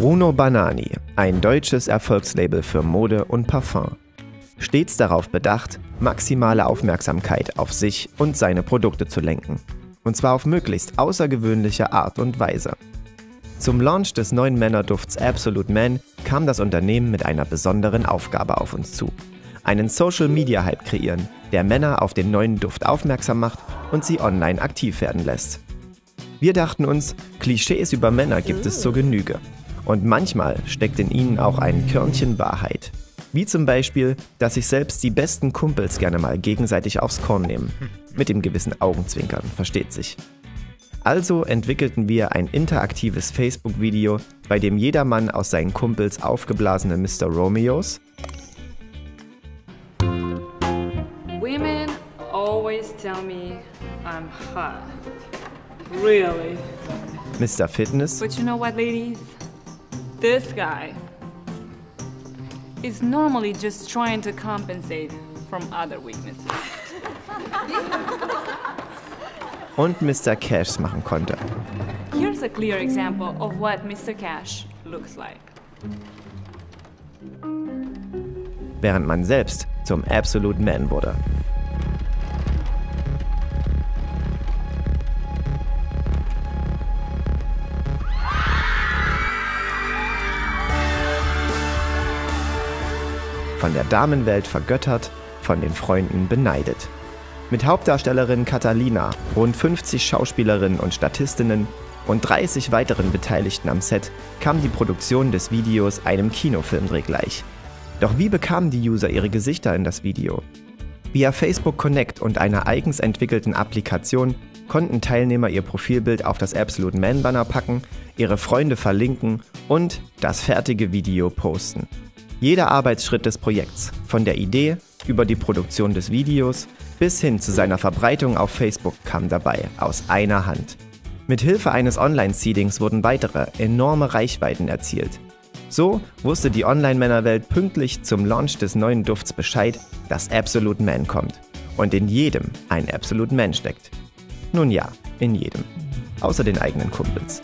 Bruno Banani, ein deutsches Erfolgslabel für Mode und Parfum. Stets darauf bedacht, maximale Aufmerksamkeit auf sich und seine Produkte zu lenken. Und zwar auf möglichst außergewöhnliche Art und Weise. Zum Launch des neuen Männerdufts Absolute Man kam das Unternehmen mit einer besonderen Aufgabe auf uns zu. Einen Social-Media-Hype kreieren, der Männer auf den neuen Duft aufmerksam macht und sie online aktiv werden lässt. Wir dachten uns, Klischees über Männer gibt es zur Genüge. Und manchmal steckt in ihnen auch ein Körnchen Wahrheit. Wie zum Beispiel, dass sich selbst die besten Kumpels gerne mal gegenseitig aufs Korn nehmen. Mit dem gewissen Augenzwinkern, versteht sich. Also entwickelten wir ein interaktives Facebook-Video, bei dem jeder Mann aus seinen Kumpels aufgeblasene Mr. Romeos Women always tell me I'm hot. Really? Mr. Fitness. But you know what, ladies? This guy is normally just trying to compensate from other weaknesses. Und Mr. Cash machen konnte. Here's a clear example of what Mr. Cash looks like. Während man selbst zum Absolute Man wurde. Von der Damenwelt vergöttert, von den Freunden beneidet. Mit Hauptdarstellerin Catalina, rund 50 Schauspielerinnen und Statistinnen und 30 weiteren Beteiligten am Set kam die Produktion des Videos einem Kinofilmdreh gleich. Doch wie bekamen die User ihre Gesichter in das Video? Via Facebook Connect und einer eigens entwickelten Applikation konnten Teilnehmer ihr Profilbild auf das Absolute Man Banner packen, ihre Freunde verlinken und das fertige Video posten. Jeder Arbeitsschritt des Projekts, von der Idee über die Produktion des Videos bis hin zu seiner Verbreitung auf Facebook, kam dabei aus einer Hand. Mit Hilfe eines Online-Seedings wurden weitere enorme Reichweiten erzielt. So wusste die Online-Männerwelt pünktlich zum Launch des neuen Dufts Bescheid, dass Absolute Man kommt und in jedem ein Absolute Man steckt. Nun ja, in jedem, außer den eigenen Kumpels.